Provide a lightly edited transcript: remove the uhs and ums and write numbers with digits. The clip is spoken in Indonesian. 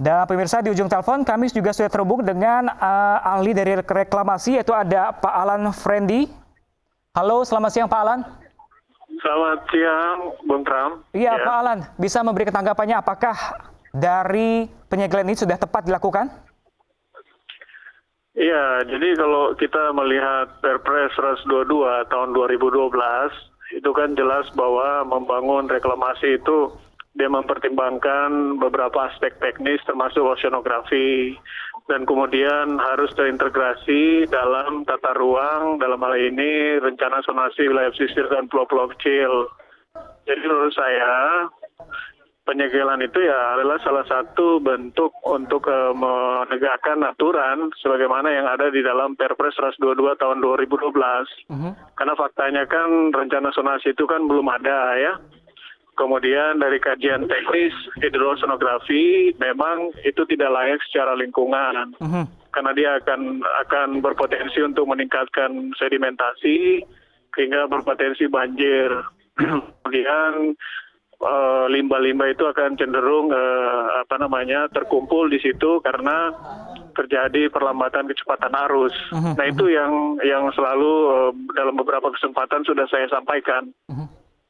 Dan pemirsa, di ujung telepon kami juga sudah terhubung dengan ahli dari reklamasi, yaitu ada Pak Alan Frandy. Halo, selamat siang Pak Alan. Selamat siang, Bung Tram. Iya, ya. Pak Alan, bisa memberi ketanggapannya apakah dari penyegelan ini sudah tepat dilakukan? Iya, jadi kalau kita melihat Perpres 122 tahun 2012, itu kan jelas bahwa membangun reklamasi itu dia mempertimbangkan beberapa aspek teknis termasuk oceanografi dan kemudian harus terintegrasi dalam tata ruang, dalam hal ini rencana zonasi wilayah pesisir dan pulau-pulau kecil. Jadi menurut saya penyegelan itu ya adalah salah satu bentuk untuk menegakkan aturan sebagaimana yang ada di dalam Perpres 122 tahun 2012. Karena faktanya kan rencana zonasi itu kan belum ada ya. Kemudian dari kajian teknis hidrosonografi memang itu tidak layak secara lingkungan karena dia akan berpotensi untuk meningkatkan sedimentasi sehingga berpotensi banjir. Kemudian limbah-limbah itu akan cenderung terkumpul di situ karena terjadi perlambatan kecepatan arus. Nah itu yang selalu dalam beberapa kesempatan sudah saya sampaikan.